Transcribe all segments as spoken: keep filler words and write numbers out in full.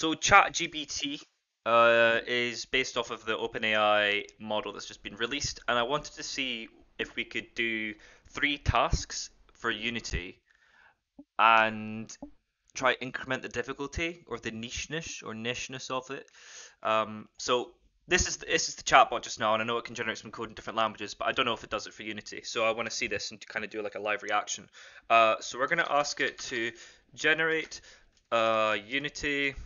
So ChatGPT uh, is based off of the OpenAI model that's just been released, and I wanted to see if we could do three tasks for Unity and try increment the difficulty or the nicheness or nicheness of it. Um, so this is the, this is the chatbot just now, and I know it can generate some code in different languages, but I don't know if it does it for Unity. So I want to see this and to kind of do like a live reaction. Uh, so we're going to ask it to generate a Unity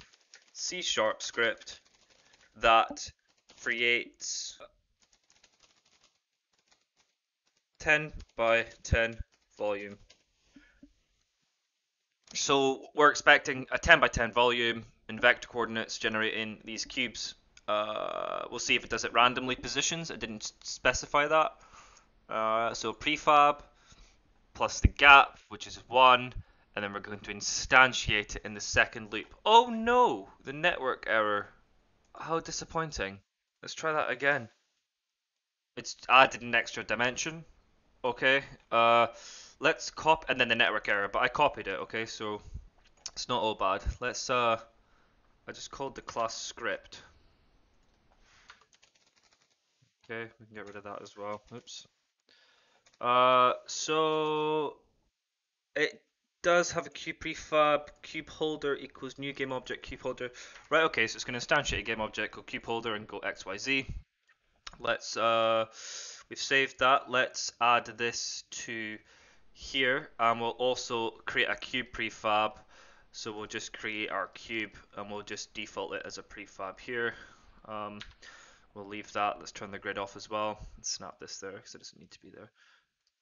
C sharp script that creates ten by ten volume. So we're expecting a ten by ten volume in vector coordinates generating these cubes. Uh, we'll see if it does it randomly positions. It didn't specify that. Uh, so prefab plus the gap, which is one, and then we're going to instantiate it in the second loop. Oh no, the network error. How disappointing. Let's try that again. It's added an extra dimension. Okay. Uh, let's copy, and then the network error, but I copied it, okay, so it's not all bad. Let's, uh, I just called the class script. Okay, we can get rid of that as well, oops. Uh, so, it does have a cube prefab, cube holder equals new game object, cube holder. Right, okay, so it's going to instantiate a game object called cube holder and go X Y Z. Let's, uh, we've saved that. Let's add this to here, and um, we'll also create a cube prefab, so we'll just create our cube and we'll just default it as a prefab here. Um, we'll leave that. Let's turn the grid off as well and snap this there because it doesn't need to be there.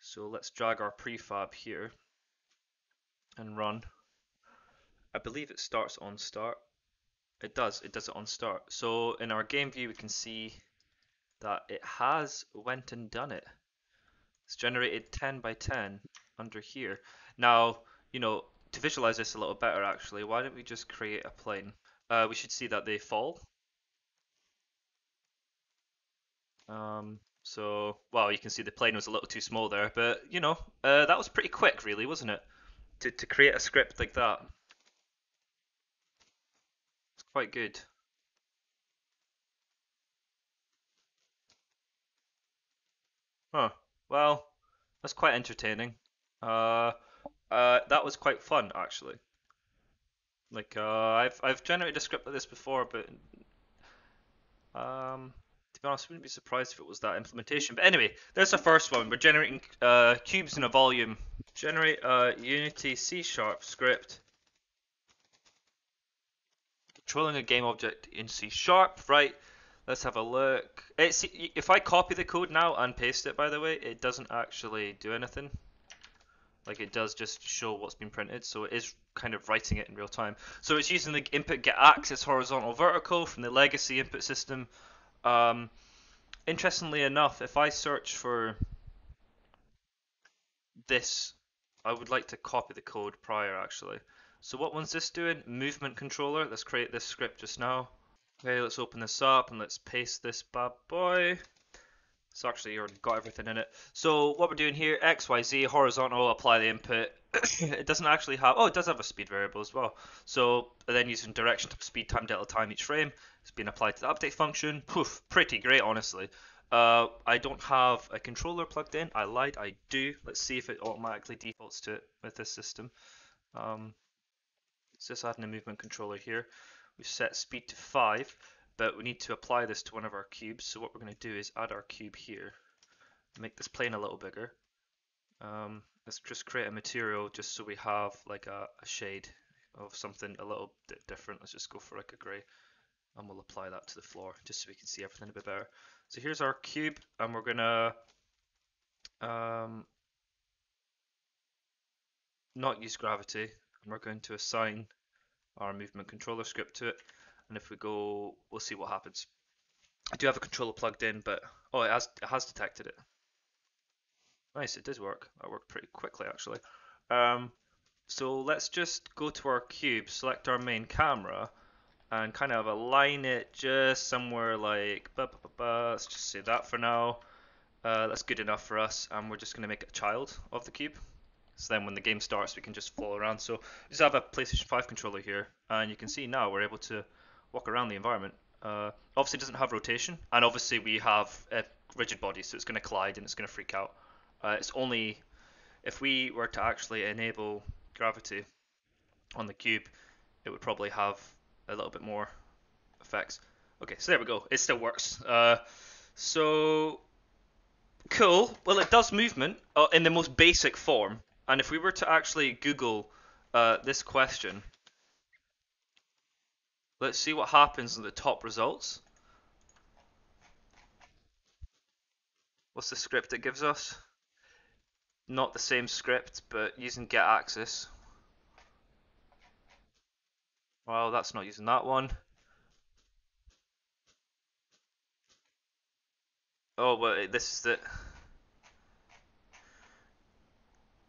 So let's drag our prefab here and run. I believe it starts on start. It does, it does it on start. So in our game view we can see that it has went and done it. It's generated ten by ten under here. Now, you know, to visualize this a little better actually, why don't we just create a plane? Uh, we should see that they fall. Um, so, well, you can see the plane was a little too small there, but you know, uh, that was pretty quick really, wasn't it? To, to create a script like that. It's quite good. Huh. Well, that's quite entertaining. Uh, uh, that was quite fun, actually. Like, uh, I've I've generated a script like this before, but um, to be honest, I wouldn't be surprised if it was that implementation. But anyway, there's the first one. We're generating uh, cubes in a volume. Generate a Unity C sharp script. Controlling a game object in C sharp, right? Let's have a look. It's, if I copy the code now and paste it, by the way, it doesn't actually do anything. Like it does just show what's been printed, so it is kind of writing it in real time. So it's using the input get axis horizontal vertical from the legacy input system. Um, interestingly enough, if I search for this, I would like to copy the code prior actually. So what one's this doing? Movement controller. Let's create this script just now. Okay, let's open this up and let's paste this bad boy. It's actually already got everything in it. So what we're doing here, X, Y, Z, horizontal, apply the input. It doesn't actually have, oh, it does have a speed variable as well. So then using direction, speed, time, delta time each frame, it's been applied to the update function. Poof, pretty great, honestly. Uh, I don't have a controller plugged in. I lied, I do. Let's see if it automatically defaults to it with this system. Um, let's just add in a movement controller here. We've set speed to five, but we need to apply this to one of our cubes. So what we're going to do is add our cube here, make this plane a little bigger. Um, let's just create a material just so we have like a, a shade of something a little bit different. Let's just go for like a gray and we'll apply that to the floor just so we can see everything a bit better. So here's our cube and we're going to um, not use gravity and we're going to assign our movement controller script to it, and if we go, we'll see what happens. I do have a controller plugged in, but oh, it has it has detected it. Nice, it did work. That worked pretty quickly actually. Um, so let's just go to our cube, select our main camera, and kind of align it just somewhere like. Bah, bah, bah, bah. Let's just say that for now. Uh, that's good enough for us, and we're just going to make it a child of the cube. So then when the game starts, we can just flow around. So we just have a PlayStation five controller here, and you can see now we're able to walk around the environment. Uh, obviously it doesn't have rotation, and obviously we have a rigid body, so it's going to collide and it's going to freak out. Uh, it's only if we were to actually enable gravity on the cube, it would probably have a little bit more effects. Okay, so there we go. It still works. Uh, so cool. Well, it does movement uh, in the most basic form. And if we were to actually Google uh, this question, let's see what happens in the top results. What's the script it gives us? Not the same script, but using get axis. Well, that's not using that one. Oh, well, this is the...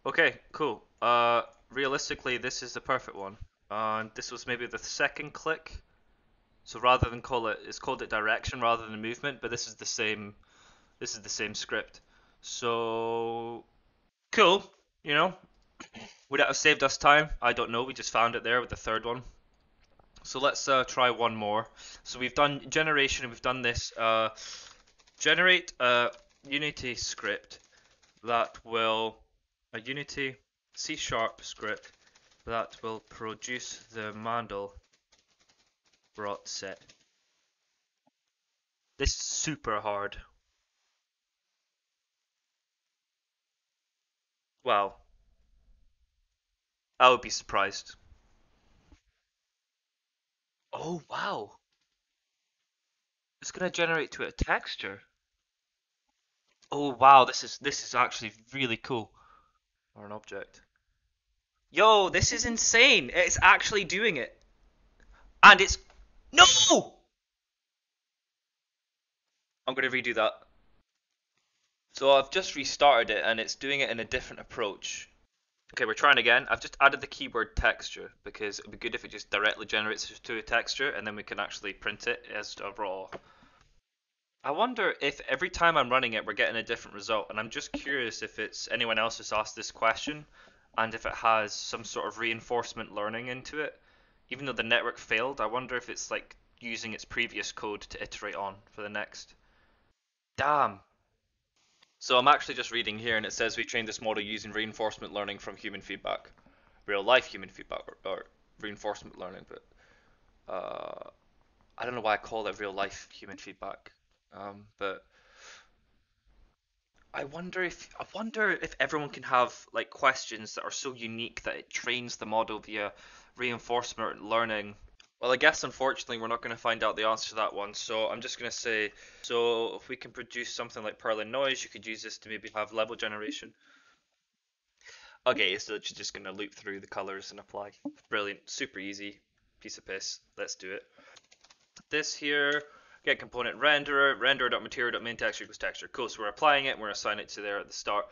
Okay, cool. Uh, realistically, this is the perfect one. And uh, this was maybe the second click. So rather than call it, it's called it direction rather than movement, but this is the same, this is the same script. So cool, you know, would it have saved us time? I don't know. We just found it there with the third one. So let's uh, try one more. So we've done generation, and we've done this. Uh, generate a Unity script that will, a Unity C sharp script that will produce the Mandelbrot set. This is super hard. Wow. I would be surprised. Oh, wow. It's going to generate to a texture. Oh, wow. This is this is actually really cool. Or an object. Yo, this is insane. It's actually doing it. And it's... No! I'm going to redo that. So I've just restarted it, and it's doing it in a different approach. Okay, we're trying again. I've just added the keyword texture, because it would be good if it just directly generates to a texture, and then we can actually print it as a raw. I wonder if every time I'm running it, we're getting a different result. And I'm just curious if it's anyone else who's asked this question, and if it has some sort of reinforcement learning into it. Even though the network failed, I wonder if it's like using its previous code to iterate on for the next. Damn. So I'm actually just reading here, and it says we trained this model using reinforcement learning from human feedback, real life human feedback, or, or reinforcement learning. But uh, I don't know why I call it real life human feedback. Um, but I wonder if I wonder if everyone can have like questions that are so unique that it trains the model via reinforcement learning. Well, I guess, unfortunately, we're not going to find out the answer to that one. So I'm just going to say, so if we can produce something like Perlin noise, you could use this to maybe have level generation. Okay, so it's just going to loop through the colors and apply. Brilliant. Super easy. Piece of piss. Let's do it. This here, get component renderer, renderer.material.main texture equals texture. Cool. So we're applying it. We're assigning it to there at the start.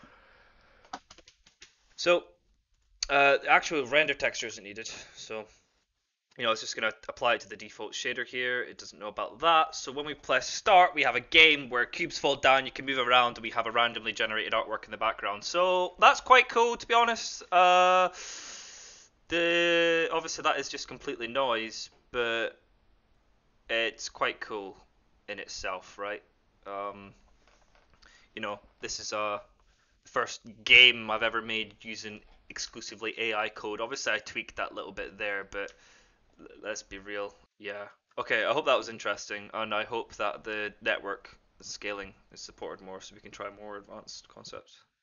So uh, the actual render texture isn't needed. So... You know, it's just going to apply it to the default shader here. It doesn't know about that. So when we press start, we have a game where cubes fall down. You can move around, and we have a randomly generated artwork in the background. So that's quite cool, to be honest. Uh, the obviously, that is just completely noise, but it's quite cool in itself, right? Um, you know, this is a first game I've ever made using exclusively A I code. Obviously, I tweaked that little bit there, but... Let's be real. Yeah. Okay, I hope that was interesting, and I hope that the network scaling is supported more so we can try more advanced concepts.